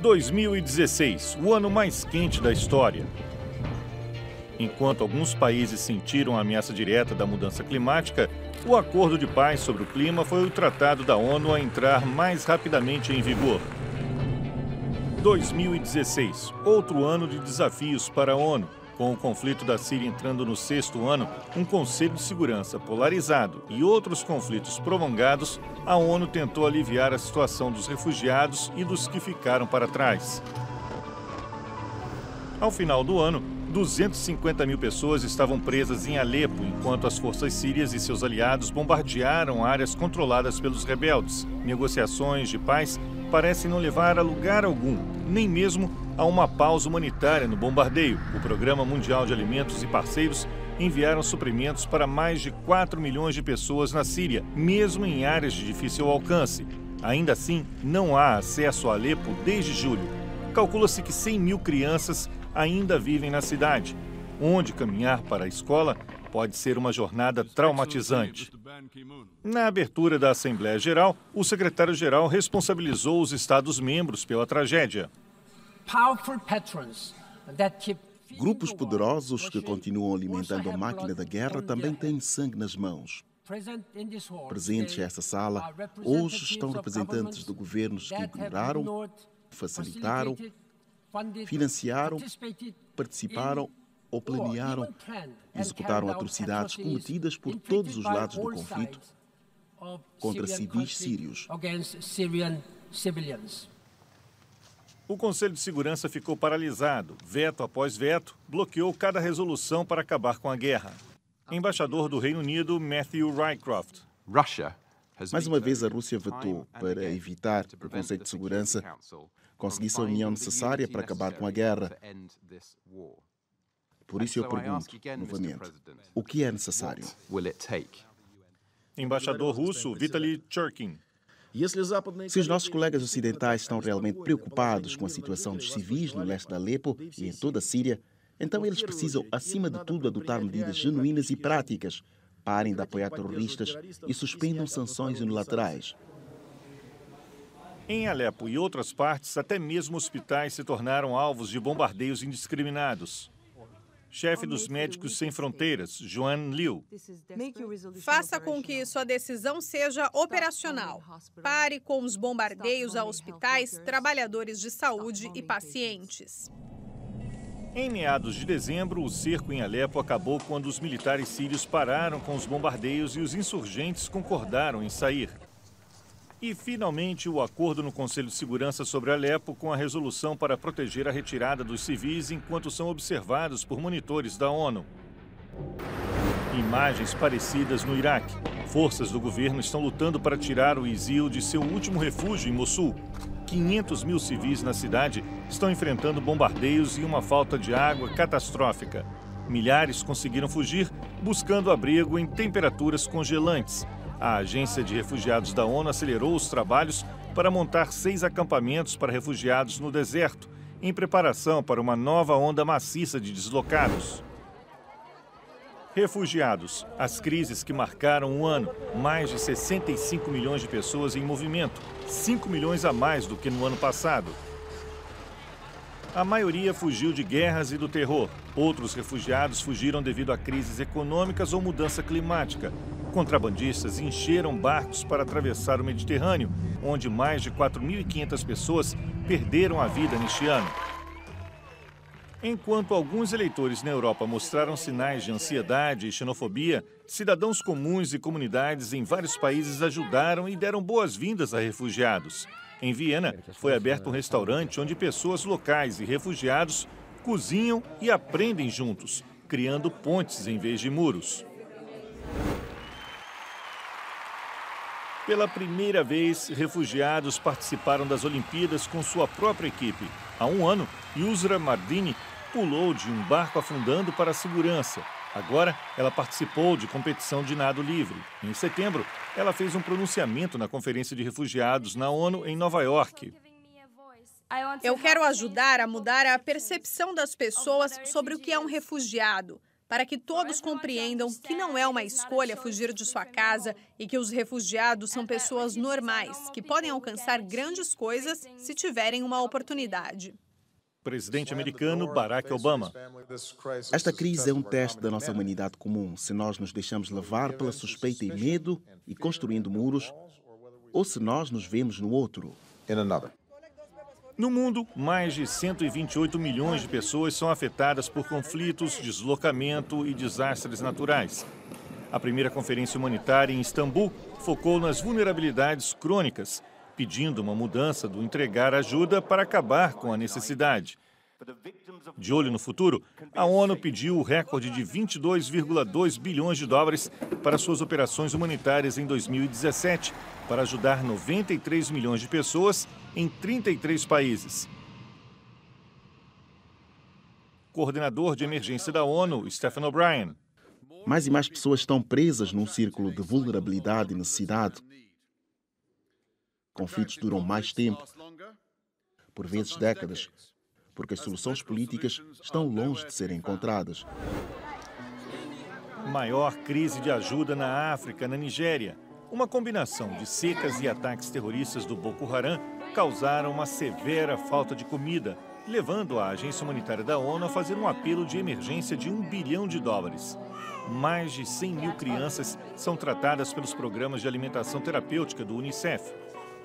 2016, o ano mais quente da história. Enquanto alguns países sentiram a ameaça direta da mudança climática, o Acordo de Paris sobre o Clima foi o tratado da ONU a entrar mais rapidamente em vigor. 2016, outro ano de desafios para a ONU. Com o conflito da Síria entrando no 6º ano, um Conselho de Segurança polarizado e outros conflitos prolongados, a ONU tentou aliviar a situação dos refugiados e dos que ficaram para trás. Ao final do ano, 250 mil pessoas estavam presas em Alepo, enquanto as forças sírias e seus aliados bombardearam áreas controladas pelos rebeldes. Negociações de paz parecem não levar a lugar algum, nem mesmo a uma pausa humanitária no bombardeio. O Programa Mundial de Alimentos e parceiros enviaram suprimentos para mais de 4 milhões de pessoas na Síria, mesmo em áreas de difícil alcance. Ainda assim, não há acesso a Alepo desde julho. Calcula-se que 100 mil crianças ainda vivem na cidade, onde caminhar para a escola pode ser uma jornada traumatizante. Na abertura da Assembleia Geral, o secretário-geral responsabilizou os Estados-membros pela tragédia. Grupos poderosos que continuam alimentando a máquina da guerra também têm sangue nas mãos. Presentes nesta sala, hoje estão representantes de governos que ignoraram, facilitaram, financiaram, participaram ou planearam, executaram atrocidades cometidas por todos os lados do conflito contra civis sírios. O Conselho de Segurança ficou paralisado. Veto após veto, bloqueou cada resolução para acabar com a guerra. Embaixador do Reino Unido, Matthew Rycroft. Mais uma vez, a Rússia vetou para evitar que o Conselho de Segurança conseguisse a união necessária para acabar com a guerra. Por isso eu pergunto, novamente, o que é necessário? Embaixador russo, Vitaly Churkin. Se os nossos colegas ocidentais estão realmente preocupados com a situação dos civis no leste de Alepo e em toda a Síria, então eles precisam, acima de tudo, adotar medidas genuínas e práticas. Parem de apoiar terroristas e suspendam sanções unilaterais. Em Alepo e outras partes, até mesmo hospitais se tornaram alvos de bombardeios indiscriminados. Chefe dos Médicos Sem Fronteiras, Joanne Liu. Faça com que sua decisão seja operacional. Pare com os bombardeios a hospitais, trabalhadores de saúde e pacientes. Em meados de dezembro, o cerco em Alepo acabou quando os militares sírios pararam com os bombardeios e os insurgentes concordaram em sair. E, finalmente, o acordo no Conselho de Segurança sobre Alepo com a resolução para proteger a retirada dos civis enquanto são observados por monitores da ONU. Imagens parecidas no Iraque. Forças do governo estão lutando para tirar o ISIL de seu último refúgio em Mossul. 500 mil civis na cidade estão enfrentando bombardeios e uma falta de água catastrófica. Milhares conseguiram fugir buscando abrigo em temperaturas congelantes. A Agência de Refugiados da ONU acelerou os trabalhos para montar 6 acampamentos para refugiados no deserto, em preparação para uma nova onda maciça de deslocados. Refugiados, as crises que marcaram o ano, mais de 65 milhões de pessoas em movimento, 5 milhões a mais do que no ano passado. A maioria fugiu de guerras e do terror. Outros refugiados fugiram devido a crises econômicas ou mudança climática. Contrabandistas encheram barcos para atravessar o Mediterrâneo, onde mais de 4.500 pessoas perderam a vida neste ano. Enquanto alguns eleitores na Europa mostraram sinais de ansiedade e xenofobia, cidadãos comuns e comunidades em vários países ajudaram e deram boas-vindas a refugiados. Em Viena, foi aberto um restaurante onde pessoas locais e refugiados cozinham e aprendem juntos, criando pontes em vez de muros. Pela primeira vez, refugiados participaram das Olimpíadas com sua própria equipe. Há um ano, Yusra Mardini pulou de um barco afundando para a segurança. Agora, ela participou de competição de nado livre. Em setembro, ela fez um pronunciamento na Conferência de Refugiados na ONU em Nova York. Eu quero ajudar a mudar a percepção das pessoas sobre o que é um refugiado. para que todos compreendam que não é uma escolha fugir de sua casa e que os refugiados são pessoas normais, que podem alcançar grandes coisas se tiverem uma oportunidade. Presidente americano Barack Obama. Esta crise é um teste da nossa humanidade comum. Se nós nos deixamos levar pela suspeita e medo e construindo muros, ou se nós nos vemos no outro. No mundo, mais de 128 milhões de pessoas são afetadas por conflitos, deslocamento e desastres naturais. A primeira conferência humanitária em Istambul focou nas vulnerabilidades crônicas, pedindo uma mudança do entregar ajuda para acabar com a necessidade. De olho no futuro, a ONU pediu o recorde de 22,2 bilhões de dólares para suas operações humanitárias em 2017, para ajudar 93 milhões de pessoas em 33 países. Coordenador de emergência da ONU, Stephen O'Brien. Mais e mais pessoas estão presas num círculo de vulnerabilidade e necessidade. Conflitos duram mais tempo, por vezes décadas, porque as soluções políticas estão longe de serem encontradas. Maior crise de ajuda na África, na Nigéria. Uma combinação de secas e ataques terroristas do Boko Haram causaram uma severa falta de comida, levando a agência humanitária da ONU a fazer um apelo de emergência de US$ 1 bilhão. Mais de 100 mil crianças são tratadas pelos programas de alimentação terapêutica do Unicef.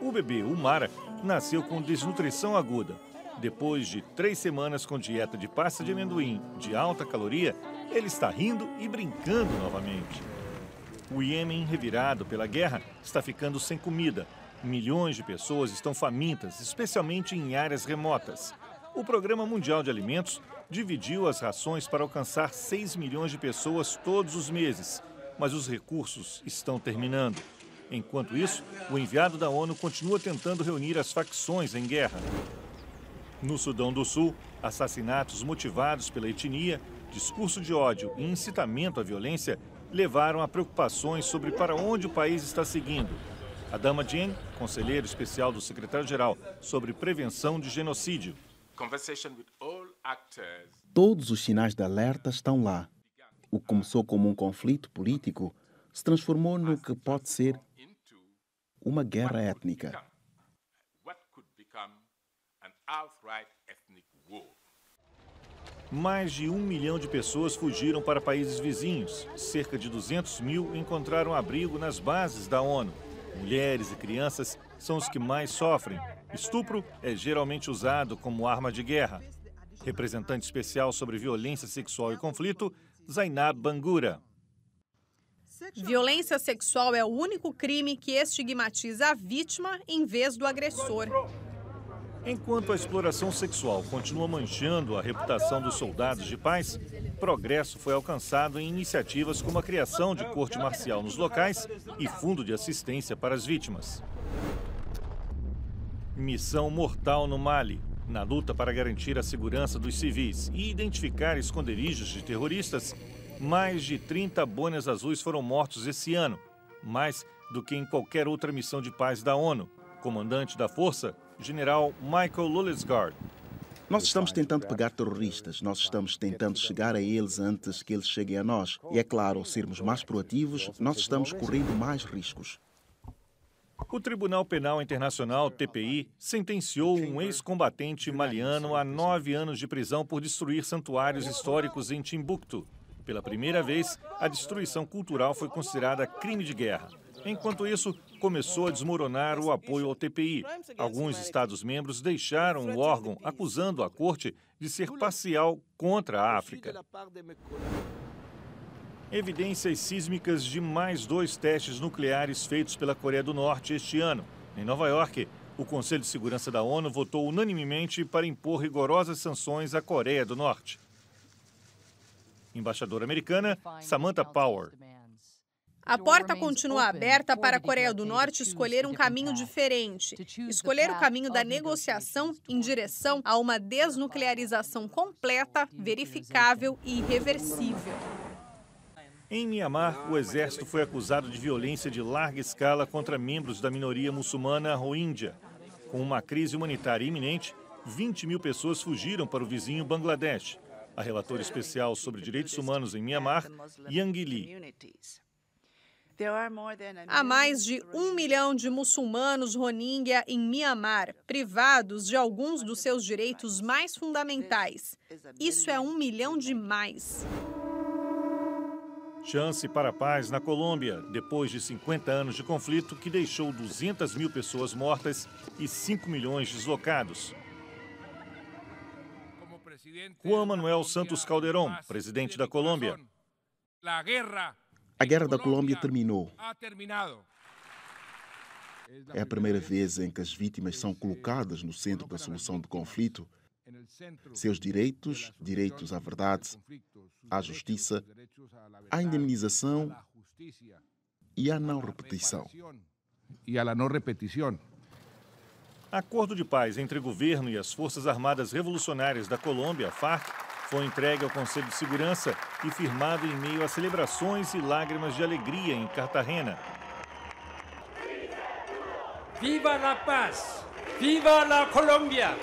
O bebê Umara nasceu com desnutrição aguda. Depois de 3 semanas com dieta de pasta de amendoim de alta caloria, ele está rindo e brincando novamente. O Iêmen, revirado pela guerra, está ficando sem comida. Milhões de pessoas estão famintas, especialmente em áreas remotas. O Programa Mundial de Alimentos dividiu as rações para alcançar 6 milhões de pessoas todos os meses, mas os recursos estão terminando. Enquanto isso, o enviado da ONU continua tentando reunir as facções em guerra. No Sudão do Sul, assassinatos motivados pela etnia, discurso de ódio e incitamento à violência levaram a preocupações sobre para onde o país está seguindo. Adama Dieng, conselheiro especial do secretário-geral sobre prevenção de genocídio. Todos os sinais de alerta estão lá. O que começou como um conflito político se transformou no que pode ser uma guerra étnica. Mais de 1 milhão de pessoas fugiram para países vizinhos. Cerca de 200 mil encontraram abrigo nas bases da ONU. Mulheres e crianças são os que mais sofrem. Estupro é geralmente usado como arma de guerra. Representante especial sobre violência sexual e conflito, Zainab Bangura. Violência sexual é o único crime que estigmatiza a vítima em vez do agressor. Enquanto a exploração sexual continua manchando a reputação dos soldados de paz, progresso foi alcançado em iniciativas como a criação de corte marcial nos locais e fundo de assistência para as vítimas. Missão mortal no Mali, na luta para garantir a segurança dos civis e identificar esconderijos de terroristas, mais de 30 bônias azuis foram mortos esse ano, mais do que em qualquer outra missão de paz da ONU. Comandante da força, General Michael Lulesgard. Nós estamos tentando pegar terroristas, nós estamos tentando chegar a eles antes que eles cheguem a nós. E é claro, ao sermos mais proativos, nós estamos correndo mais riscos. O Tribunal Penal Internacional, TPI, sentenciou um ex-combatente maliano a 9 anos de prisão por destruir santuários históricos em Timbuktu. Pela primeira vez, a destruição cultural foi considerada crime de guerra. Enquanto isso, começou a desmoronar o apoio ao TPI. Alguns Estados-membros deixaram o órgão, acusando a corte de ser parcial contra a África. Evidências sísmicas de mais 2 testes nucleares feitos pela Coreia do Norte este ano. Em Nova York, o Conselho de Segurança da ONU votou unanimemente para impor rigorosas sanções à Coreia do Norte. Embaixadora americana, Samantha Power. A porta continua aberta para a Coreia do Norte escolher um caminho diferente, escolher o caminho da negociação em direção a uma desnuclearização completa, verificável e irreversível. Em Mianmar, o exército foi acusado de violência de larga escala contra membros da minoria muçulmana Rohingya. Com uma crise humanitária iminente, 20 mil pessoas fugiram para o vizinho Bangladesh. a relatora especial sobre direitos humanos em Mianmar, Yanghee Lee. Há mais de 1 milhão de muçulmanos Rohingya em Mianmar, privados de alguns dos seus direitos mais fundamentais. Isso é 1 milhão de mais. Chance para a paz na Colômbia, depois de 50 anos de conflito que deixou 200 mil pessoas mortas e 5 milhões deslocados. Juan Manuel Santos Calderón, presidente da Colômbia. A guerra da Colômbia terminou. É a primeira vez em que as vítimas são colocadas no centro da solução do conflito. Seus direitos, direitos à verdade, à justiça, à indemnização e à não repetição. Acordo de paz entre o governo e as Forças Armadas Revolucionárias da Colômbia, FARC, foi entregue ao Conselho de Segurança e firmado em meio a celebrações e lágrimas de alegria em Cartagena. Viva a paz! Viva a Colômbia!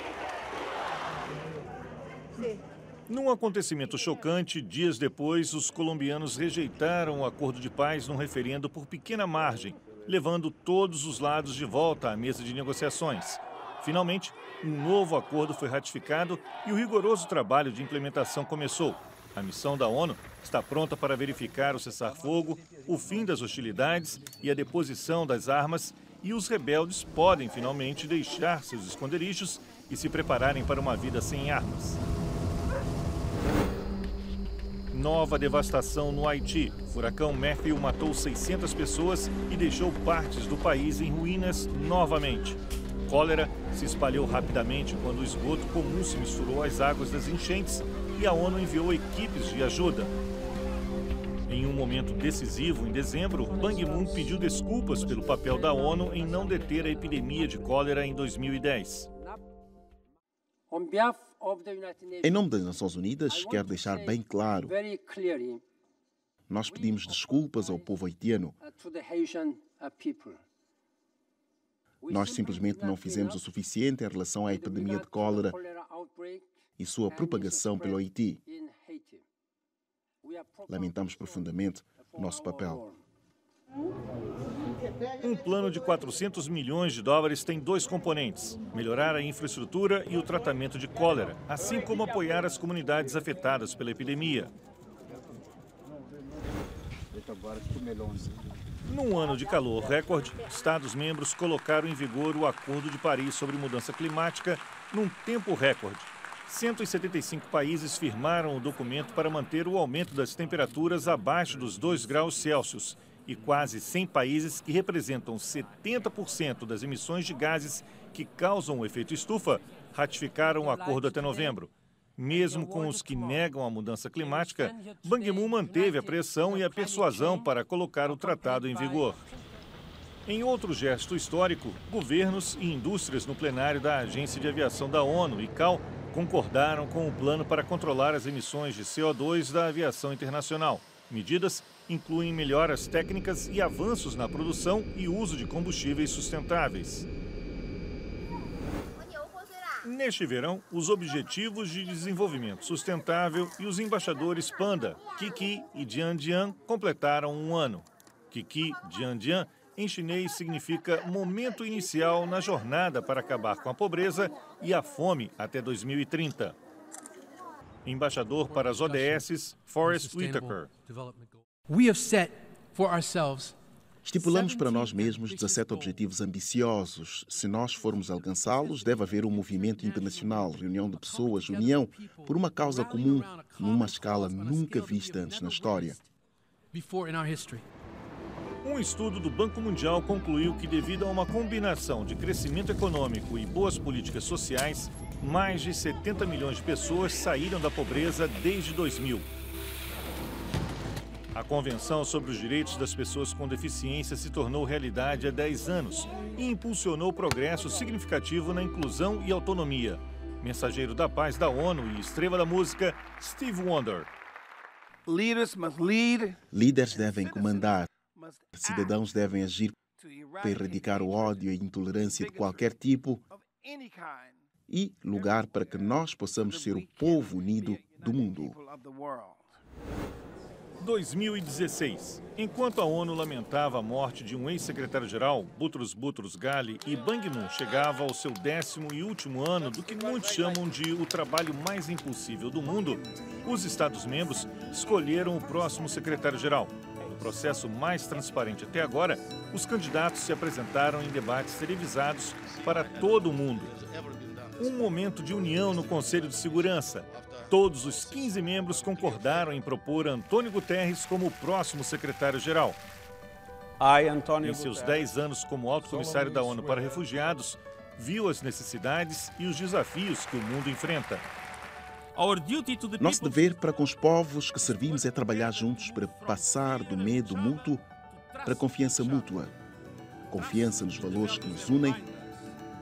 Num acontecimento chocante, dias depois, os colombianos rejeitaram o acordo de paz num referendo por pequena margem, levando todos os lados de volta à mesa de negociações. Finalmente, um novo acordo foi ratificado e o rigoroso trabalho de implementação começou. A missão da ONU está pronta para verificar o cessar-fogo, o fim das hostilidades e a deposição das armas, e os rebeldes podem finalmente deixar seus esconderijos e se prepararem para uma vida sem armas. Nova devastação no Haiti. O furacão Matthew matou 600 pessoas e deixou partes do país em ruínas novamente. A cólera se espalhou rapidamente quando o esgoto comum se misturou às águas das enchentes e a ONU enviou equipes de ajuda. Em um momento decisivo, em dezembro, Ban Ki-moon pediu desculpas pelo papel da ONU em não deter a epidemia de cólera em 2010. Em nome das Nações Unidas, quero deixar bem claro: nós pedimos desculpas ao povo haitiano. Nós simplesmente não fizemos o suficiente em relação à epidemia de cólera e sua propagação pelo Haiti. Lamentamos profundamente o nosso papel. Um plano de 400 milhões de dólares tem dois componentes: melhorar a infraestrutura e o tratamento de cólera, assim como apoiar as comunidades afetadas pela epidemia. Num ano de calor recorde, Estados-membros colocaram em vigor o Acordo de Paris sobre mudança climática num tempo recorde. 175 países firmaram o documento para manter o aumento das temperaturas abaixo dos 2 graus Celsius e quase 100 países, que representam 70% das emissões de gases que causam o efeito estufa, ratificaram o acordo até novembro. Mesmo com os que negam a mudança climática, Ban Ki-moon manteve a pressão e a persuasão para colocar o tratado em vigor. Em outro gesto histórico, governos e indústrias no plenário da Agência de Aviação da ONU, ICAO, concordaram com o plano para controlar as emissões de CO2 da aviação internacional. Medidas incluem melhoras técnicas e avanços na produção e uso de combustíveis sustentáveis. Neste verão, os Objetivos de Desenvolvimento Sustentável e os embaixadores Panda, Kiki e Dian Dian, completaram um ano. Kiki, Dian Dian, em chinês significa momento inicial na jornada para acabar com a pobreza e a fome até 2030. Embaixador para as ODSs, Forrest Whitaker. Estipulamos para nós mesmos 17 objetivos ambiciosos. Se nós formos alcançá-los, deve haver um movimento internacional, reunião de pessoas, união, por uma causa comum, numa escala nunca vista antes na história. Um estudo do Banco Mundial concluiu que, devido a uma combinação de crescimento econômico e boas políticas sociais, mais de 70 milhões de pessoas saíram da pobreza desde 2000. A Convenção sobre os Direitos das Pessoas com Deficiência se tornou realidade há 10 anos e impulsionou progresso significativo na inclusão e autonomia. Mensageiro da Paz da ONU e estrela da música, Steve Wonder. Líderes devem comandar. Cidadãos devem agir para erradicar o ódio e intolerância de qualquer tipo e lugar para que nós possamos ser o povo unido do mundo. 2016. Enquanto a ONU lamentava a morte de um ex-secretário-geral, Boutros Boutros Ghali, e Ban Ki-moon chegava ao seu 10º e último ano do que muitos chamam de o trabalho mais impossível do mundo, os Estados-membros escolheram o próximo secretário-geral. No processo mais transparente até agora, os candidatos se apresentaram em debates televisados para todo o mundo. Um momento de união no Conselho de Segurança. Todos os 15 membros concordaram em propor Antônio Guterres como o próximo secretário-geral. Em seus 10 anos como alto comissário da ONU para refugiados, viu as necessidades e os desafios que o mundo enfrenta. Nosso dever para com os povos que servimos é trabalhar juntos para passar do medo mútuo para a confiança mútua. Confiança nos valores que nos unem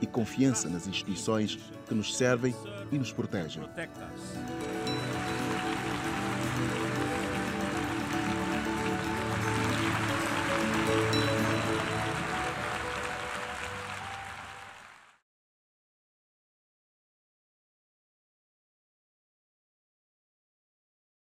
e confiança nas instituições que nos servem e nos protegem.